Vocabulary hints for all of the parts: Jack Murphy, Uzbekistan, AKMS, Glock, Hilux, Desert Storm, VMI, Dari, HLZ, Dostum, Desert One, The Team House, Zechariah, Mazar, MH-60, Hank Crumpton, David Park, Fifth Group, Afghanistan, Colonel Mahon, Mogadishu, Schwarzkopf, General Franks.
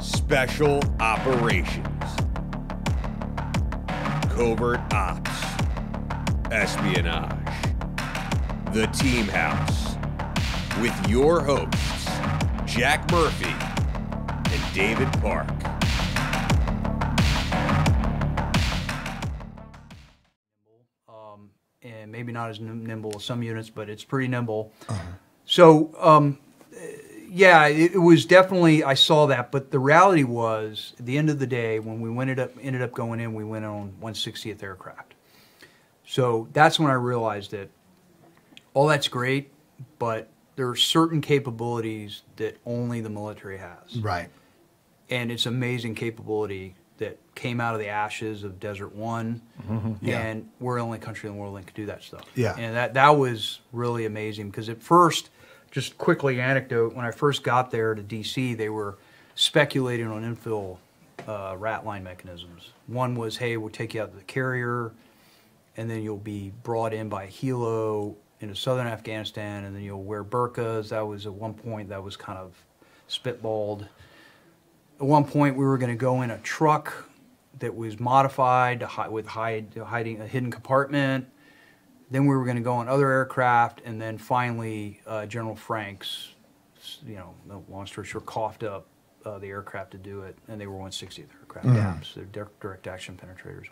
Special Operations, Covert Ops, Espionage, The Team House, with your hosts, Jack Murphy and David Park. And maybe not as nimble as some units, but it's pretty nimble. Uh-huh. So, yeah, it was definitely, I saw that, but the reality was, at the end of the day, when we ended up going in, we went on 1/60th aircraft. So that's when I realized that all that's great, but there are certain capabilities that only the military has. Right. And it's amazing capability that came out of the ashes of Desert One, mm-hmm. Yeah. And we're the only country in the world that could do that stuff. Yeah. And that was really amazing, because at first, just quickly anecdote, when I first got there to DC, they were speculating on infill rat line mechanisms. One was, hey, we'll take you out to the carrier, and then you'll be brought in by Hilo into southern Afghanistan, and then you'll wear burqas. That was at one point, that was kind of spitballed. At one point, we were going to go in a truck that was modified to hiding a hidden compartment. Then we were going to go on other aircraft, and then finally, General Franks, you know, long story short, coughed up the aircraft to do it, and they were 1/60th aircraft. Mm. Apps. They're direct action penetrators,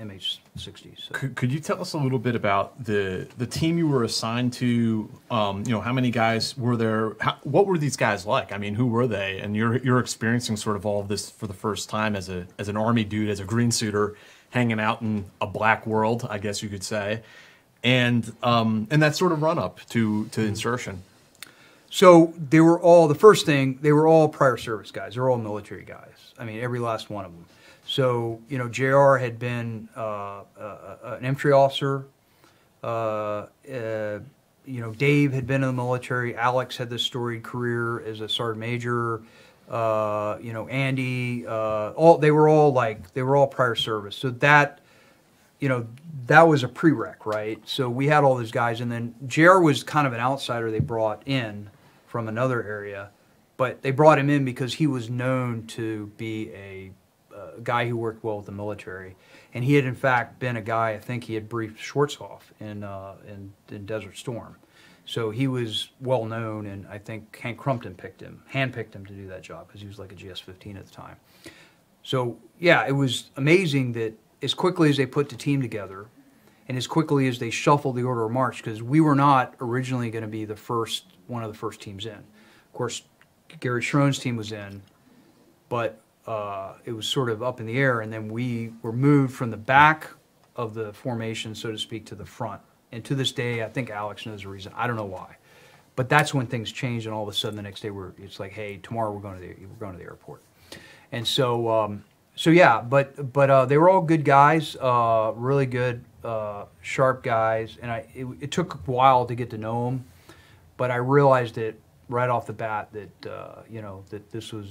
MH-60s. So. Could you tell us a little bit about the team you were assigned to? You know, how many guys were there? What were these guys like? I mean, who were they? And you're experiencing sort of all of this for the first time as an Army dude, as a green suiter, hanging out in a black world, I guess you could say. And that sort of run up to insertion. So they were all, the first thing, they were all prior service guys. They're all military guys. I mean, every last one of them. So, you know, JR had been an infantry officer. You know, Dave had been in the military. Alex had this storied career as a sergeant major. You know, Andy. They were all prior service. So that, you know, that was a prereq, right? So we had all those guys, and then JR was kind of an outsider they brought in from another area, but they brought him in because he was known to be a guy who worked well with the military, and he had in fact been a guy, I think he had briefed Schwarzkopf in Desert Storm. So he was well known, and I think Hank Crumpton picked him, handpicked him to do that job because he was like a GS-15 at the time. So yeah, it was amazing that as quickly as they put the team together and as quickly as they shuffled the order of march, because we were not originally going to be the first, one of the first teams in. Of course, Gary Schroen's team was in, but it was sort of up in the air, and then we were moved from the back of the formation, so to speak, to the front. And to this day, I think Alex knows the reason. I don't know why. But that's when things changed, and all of a sudden the next day, it's like, hey, tomorrow we're going to the airport. And so... So yeah, but they were all good guys, really good, sharp guys, and it took a while to get to know them, but I realized it right off the bat that you know, that this was,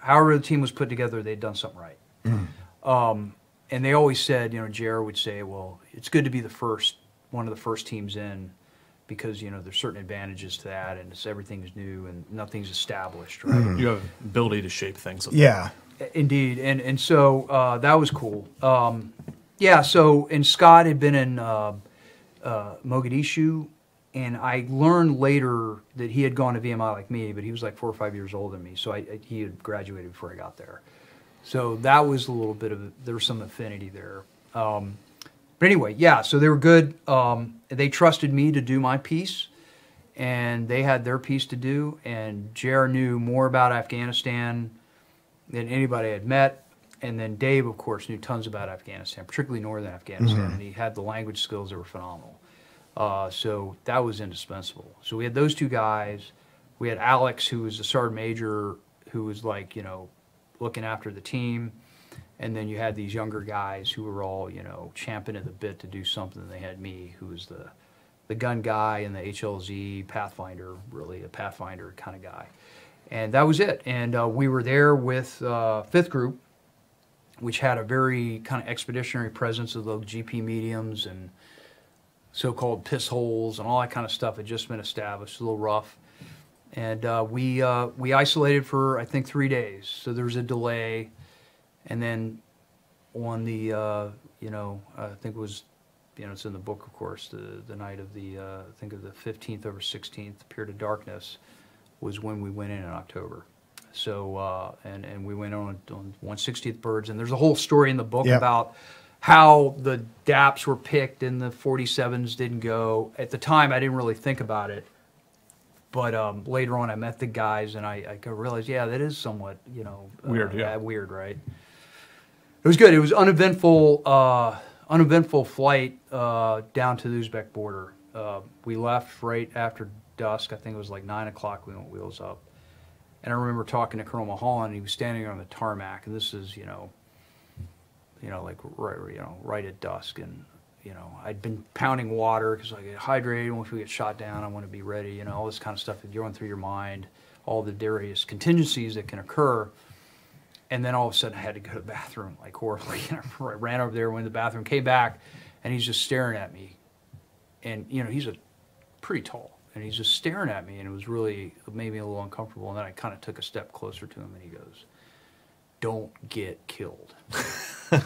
however the team was put together, they'd done something right. Mm. And they always said, you know, JR would say, well, it's good to be the first, one of the first teams in, because, you know, there's certain advantages to that, and it's, everything's new and nothing's established, right? Mm. You have ability to shape things. Yeah. Indeed, and so that was cool. Yeah, so, and Scott had been in Mogadishu, and I learned later that he had gone to VMI like me, but he was like 4 or 5 years older than me, so he had graduated before I got there. So that was a little bit of, there was some affinity there. But anyway, yeah, so they were good. They trusted me to do my piece, and they had their piece to do, and JR knew more about Afghanistan than anybody I had met, and then Dave, of course, knew tons about Afghanistan, particularly northern Afghanistan, mm-hmm. and he had the language skills that were phenomenal. So that was indispensable. So we had those two guys. We had Alex, who was the sergeant major, who was like, you know, looking after the team, and then you had these younger guys who were all, you know, champing at the bit to do something. They had me, who was the gun guy and the HLZ Pathfinder, really a Pathfinder kind of guy. And that was it. And we were there with Fifth Group, which had a very kind of expeditionary presence of those GP mediums and so-called piss holes and all that kind of stuff had just been established, a little rough. And we isolated for, I think, 3 days. So there was a delay. And then on the, I think it was, it's in the book, of course, the night of the, I think of the 15th over 16th, period of darkness, was when we went in October. So, and we went on 1/60th birds. And there's a whole story in the book about how the DAPs were picked and the 47s didn't go. At the time, I didn't really think about it. But later on, I met the guys, and I realized, yeah, that is somewhat, weird, weird, right? It was good. It was uneventful, uneventful flight down to the Uzbek border. We left right after dusk. I think it was like 9 o'clock. We went wheels up, and I remember talking to Colonel Mahon, and he was standing on the tarmac, and this is, like right at dusk, and. I'd been pounding water because I get hydrated. Once we get shot down, I want to be ready. All this kind of stuff that's going through your mind, all the various contingencies that can occur. And then all of a sudden, I had to go to the bathroom, like horribly. And I ran over there, went to the bathroom, came back, and he's just staring at me. And, he's pretty tall, and he's just staring at me, and it was really, it made me a little uncomfortable. And then I kind of took a step closer to him, and he goes, "Don't get killed."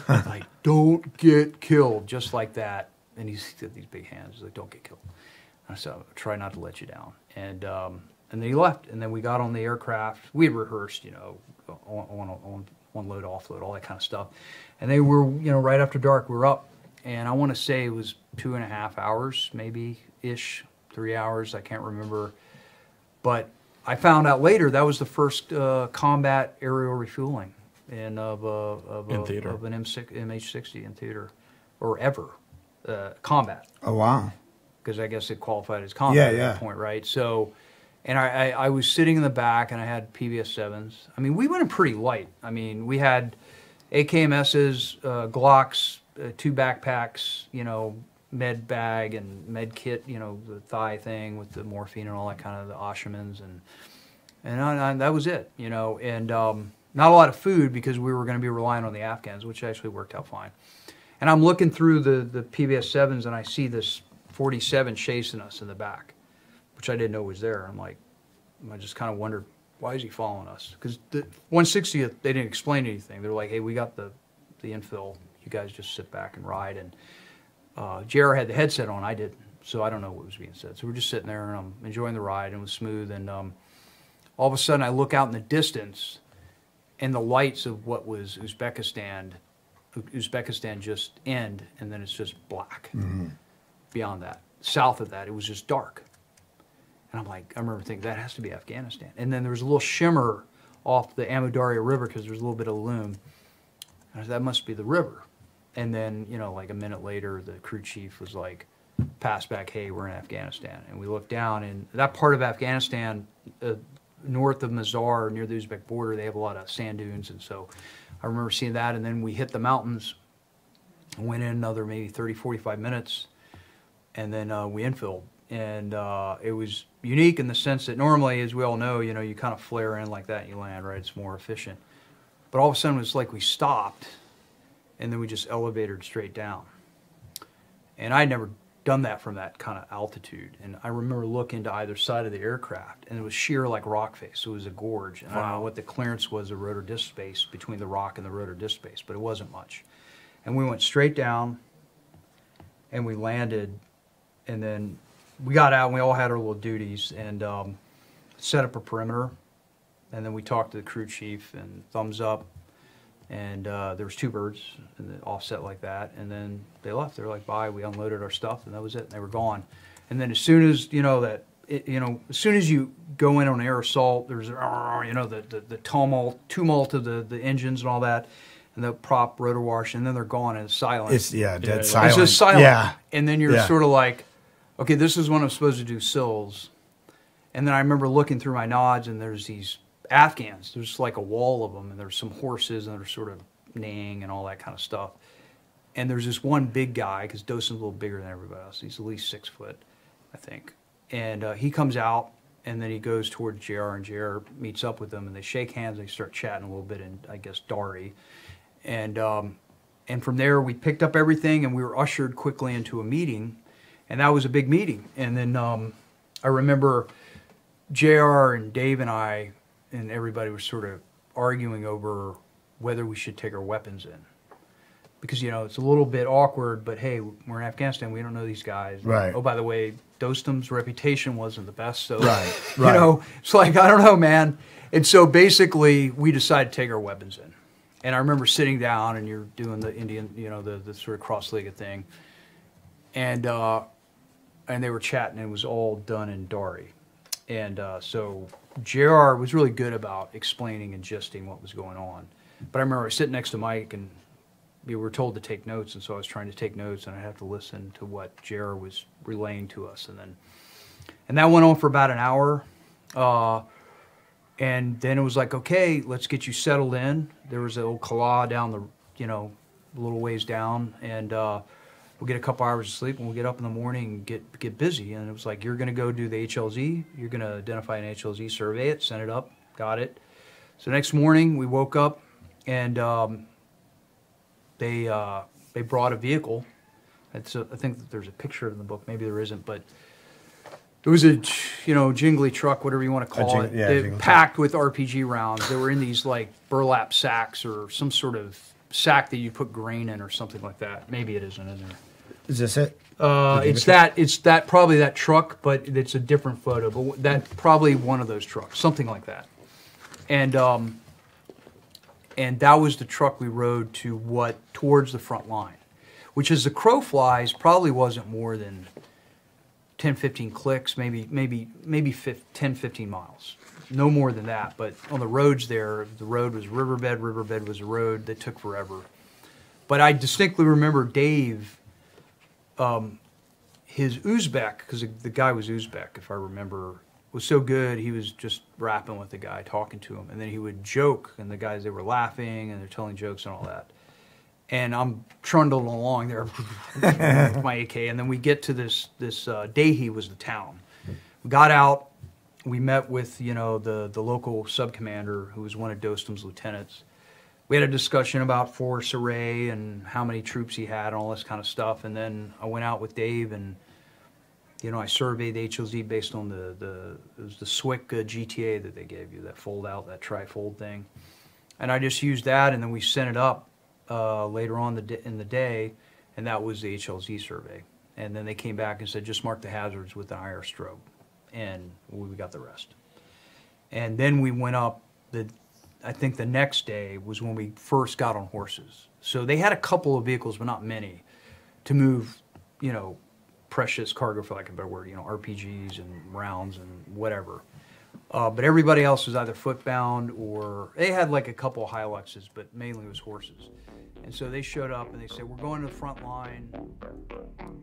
Like, "Don't get killed," just like that. And he's got these big hands. He's like, "Don't get killed." And I said, "I'll try not to let you down." And then he left. And then we got on the aircraft. We had rehearsed, on load, off load, all that kind of stuff. And they were, right after dark, we were up. And I want to say it was 2.5 hours, maybe, ish, 3 hours. I can't remember. But I found out later that was the first combat aerial refueling. And of an MH-60 in theater, or ever, combat. Oh, wow. Because I guess it qualified as combat at that point, right? So, and I was sitting in the back, and I had PBS-7s. I mean, we went in pretty light. I mean, we had AKMSs, Glocks, 2 backpacks, med bag and med kit, the thigh thing with the morphine and all that kind of, the Oshamans, and that was it, and... Not a lot of food because we were going to be relying on the Afghans, which actually worked out fine. And I'm looking through the PBS-7s, and I see this 47 chasing us in the back, which I didn't know was there. I'm like, I just kind of wondered, why is he following us? Because the 1/60th, they didn't explain anything. They're like, "Hey, we got the infill. You guys just sit back and ride." And JR had the headset on. I didn't, so I don't know what was being said. So we're just sitting there, and I'm enjoying the ride, and it was smooth. And all of a sudden, I look out in the distance, and the lights of what was Uzbekistan just end, and then it's just black. Mm-hmm. Beyond that, south of that, it was just dark. And I'm like, I remember thinking, that has to be Afghanistan. And then there was a little shimmer off the Amudarya River because there's a little bit of loom. And I said, that must be the river. And then, like a minute later, the crew chief was like, "Pass back, hey, we're in Afghanistan." And we looked down, and that part of Afghanistan, north of Mazar, near the Uzbek border, they have a lot of sand dunes, and so I remember seeing that. And then we hit the mountains, went in another maybe 30, 45 minutes, and then we infilled. And it was unique in the sense that normally, as we all know, you kind of flare in like that and you land, right? It's more efficient. But all of a sudden, it's like we stopped, and then we just elevated straight down. And I'd never done that from that kind of altitude, and I remember looking to either side of the aircraft, and it was sheer like rock face. It was a gorge, and I don't know what the clearance was, the rotor disk space between the rock and the rotor disk space, but it wasn't much. And we went straight down, and we landed, and then we got out, and we all had our little duties, and set up a perimeter, and then we talked to the crew chief, and thumbs up, and there was 2 birds in the offset like that, and then they left. They were like, bye. We unloaded our stuff, and that was it, and they were gone. And then as soon as as soon as you go in on air assault, there's the tumult of the engines and all that, and the prop rotor wash, and then they're gone, and it's silent. It's dead silent. It's just silent. Yeah. And then you're sort of like, okay, this is when I'm supposed to do sills. And then I remember looking through my nods, and there's these Afghans, there's like a wall of them, and there's some horses, and they're sort of neighing and all that kind of stuff. And there's this one big guy, because Dosen's a little bigger than everybody else. He's at least 6 foot, I think. And he comes out, and then he goes toward JR, and JR meets up with them, and they shake hands, and they start chatting a little bit in, I guess, Dari. And from there, we picked up everything, and we were ushered quickly into a meeting, and that was a big meeting. And then I remember JR and Dave and I and everybody were sort of arguing over whether we should take our weapons in. Because, you know, it's a little bit awkward, but hey, we're in Afghanistan, we don't know these guys. Right. Oh, by the way, Dostum's reputation wasn't the best, so, right. You know, it's like, I don't know, man. And so basically, we decided to take our weapons in. And I remember sitting down and you're doing the Indian, you know, the sort of cross-legged thing. And they were chatting, and it was all done in Dari. And so JR was really good about explaining and gesting what was going on. But I remember I was sitting next to Mike, and we were told to take notes, and so I was trying to take notes, and I'd have to listen to what JR was relaying to us. And that went on for about an hour. And then it was like, okay, let's get you settled in. There was an old kala down the, you know, a little ways down, and we'll get a couple hours of sleep, and we'll get up in the morning and get busy. And it was like, you're going to go do the HLZ. You're going to identify an HLZ, survey it, send it up, got it. So next morning, we woke up, and they brought a vehicle. It's a, I think that there's a picture in the book. Maybe there isn't, but it was a, you know, jingly truck, whatever you want to call it. Yeah, they packed with RPG rounds. They were in these, like, burlap sacks or some sort of sack that you put grain in or something like that. Maybe it isn't in there. Is this it? It's probably that truck, but it's a different photo. But that's probably one of those trucks, something like that. And that was the truck we rode to towards the front line, which as the crow flies probably wasn't more than 10, 15 clicks, maybe 10, 15 miles. No more than that, but on the roads there, the road was riverbed, riverbed was a road that took forever. But I distinctly remember Dave, his Uzbek, because the guy was Uzbek, if I remember, was so good, he was just rapping with the guy, talking to him, and then he would joke, and the guys, they were laughing, and they're telling jokes and all that. And I'm trundling along there with my AK, and then we get to this Dehi was the town. We got out, we met with, you know, the local sub-commander, who was one of Dostum's lieutenants. We had a discussion about force array and how many troops he had and all this kind of stuff, and then I went out with Dave and, you know, I surveyed HLZ based on it was the SWIC GTA that they gave you, that fold-out, that tri-fold thing. And I just used that, and then we sent it up later on in the day, and that was the HLZ survey. And then they came back and said, just mark the hazards with an IR strobe, and we got the rest. And then we went up, I think the next day was when we first got on horses. So they had a couple of vehicles, but not many, to move, you know, precious cargo, for lack of a better word, you know, RPGs and rounds and whatever. But everybody else was either foot-bound or they had like a couple of Hiluxes, but mainly it was horses. And so they showed up and they said, we're going to the front line.